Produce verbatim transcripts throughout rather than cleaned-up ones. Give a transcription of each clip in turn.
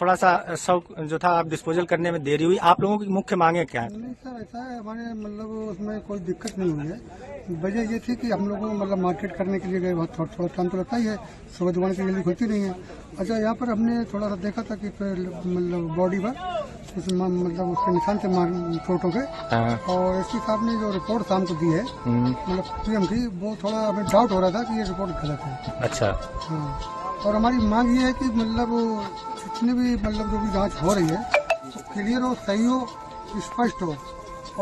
थोड़ा सा शौक जो था आप डिस्पोजल करने में देरी हुई, आप लोगों की मुख्य मांगे क्या है? नहीं सर, ऐसा है हमारे मतलब उसमें कोई दिक्कत नहीं हुई है। वजह ये थी कि हम लोगों को मतलब मार्केट करने के लिए गए, बहुत थोड़ा थोड़ा टाइम तो लगता ही है, सुबह दुकान की जल्दी खुलती नहीं है। अच्छा, यहाँ पर हमने थोड़ा सा देखा था कि मतलब बॉडी पर मतलब उसके निशान से फोटो के, और एस पी साहब ने जो रिपोर्ट शाम को दी है मतलब पीएम की, वो थोड़ा हमें डाउट हो रहा था कि ये रिपोर्ट गलत है। अच्छा हाँ, और हमारी मांग ये है कि मतलब जितने भी मतलब जो भी जांच हो रही है तो क्लियर हो, सही हो, स्पष्ट हो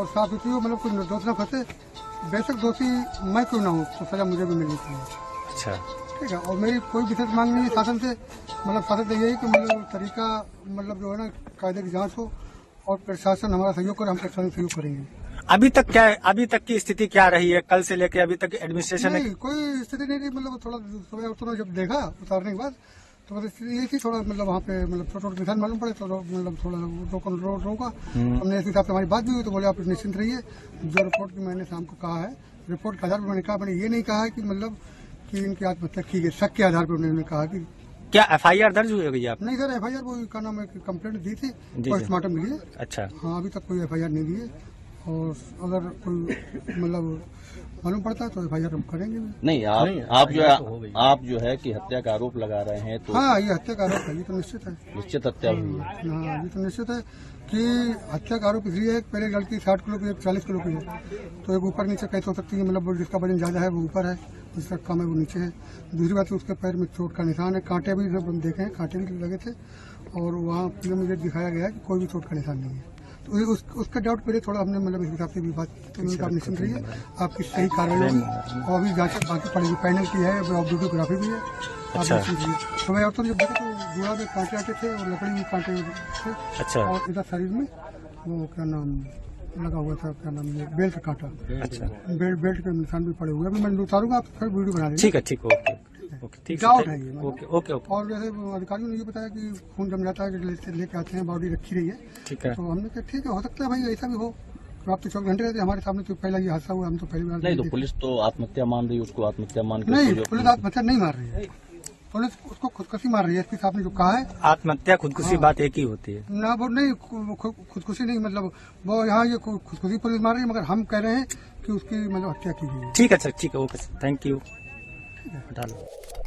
और साफ सुथरी हो, मतलब कोई निर्दोष ना फंसे। बेशक दोषी मैं क्यों ना हूँ तो सजा मुझे भी मिलनी चाहिए। अच्छा ठीक है, और मेरी कोई विशेष मांग नहीं है शासन से, मतलब शासन से यही कि मतलब तरीका मतलब जो है ना कायदे की जाँच हो और प्रशासन हमारा सहयोग करे, हम प्रशासन सहयोग करेंगे। अभी तक क्या है, अभी तक की स्थिति क्या रही है कल से लेकर अभी तक एडमिनिस्ट्रेशन में? कोई स्थिति नहीं थी, मतलब थोड़ा सुबह उतना जब देखा उतारने के बाद तो ये थी थोड़ा मतलब वहाँ पे मतलब छोटे छोटे निशान मालूम पड़े, तो मतलब थोड़ा रोक रोका। हमने इस हिसाब से हमारी बात भी हुई तो बोले आप निश्चिंत रहिए, जो रिपोर्ट की मैंने शाम को कहा है रिपोर्ट के आधार पर मैंने कहा, मैंने ये नहीं कहा है कि मतलब कि इनकी आत्महत्या की गई, शक के आधार पर उन्होंने कहा कि क्या एफ आई आर दर्ज हुई होगी आप? नहीं सर, एफ आई आर वो क्या नाम है कम्प्लेट दी थी पोस्टमार्टम के लिए। अच्छा हाँ, अभी तक कोई एफ आई आर नहीं दी है, और अगर कोई मतलब मालूम पड़ता है तो एफ आई आर हम करेंगे। नहीं आप नहीं, आप जो है आप जो है कि हत्या का आरोप लगा रहे हैं तो हाँ, ये हत्या का आरोप है, ये तो निश्चित है, निश्चित हत्या हुई है। हाँ ये तो निश्चित है कि हत्या का आरोप इसलिए है, पहले लड़की साठ किलो की एक चालीस किलो की है, तो एक ऊपर नीचे कैसे हो सकती है, मतलब जिसका वजन ज्यादा है वो ऊपर है, जिसका कम है वो नीचे है। दूसरी बात उसके पैर में चोट का निशान है, कांटे भी हम देखे हैं, कांटे भी लगे थे और वहाँ मुझे दिखाया गया है कि कोई भी चोट का निशान नहीं है। तो उस, उसका डाउट पहले थोड़ा हमने मतलब इस हिसाब से भी बात की, आप निश्चिंत रहिए आपकी सही कार्रवाई होगी, और भी जाकर बाकी पड़ेगी, पैनल की है, वीडियोग्राफी भी है। अच्छा सुबह तो जब देखा तो जुड़ा में कांटे आते थे और लकड़ी में कांटे थे। अच्छा, और इधर शरीर में वो क्या नाम लगा हुआ था, क्या नाम ये बेल्ट कांटा। अच्छा, बेल्ट बेल्ट के निशान भी पड़े हुए, अभी मैं उतारूंगा, आप फिर वीडियो बना लीजिए। ठीक है, ठीक है, डाउट है ये। Okay okay okay. और जैसे अधिकारियों ने ये बताया कि खून जम जाता है, लेके आते हैं, बॉडी रखी रही है। ठीक है, तो हमने कहा ठीक है, हो सकता है भाई ऐसा भी हो। आप तो चौबीस घंटे रहते हमारे सामने, तो पहला ये हादसा हुआ, हम तो पहली बार नहीं। तो पुलिस तो आत्महत्या मान रही है उसको, आत्महत्या मान के नहीं, पुलिस आत्महत्या नहीं मार रही है, पुलिस उसको खुदकुशी मार रही है। इसके साथ जो कहा है आत्महत्या खुदकुशी बात एक ही होती है ना, वो नहीं खुदकुशी नहीं, मतलब वो यहाँ ये खुदकुशी पुलिस मार रही है, मगर हम कह रहे हैं कि उसकी मतलब हत्या की गई है। ठीक है सर, ठीक है, ओके सर, थैंक यू।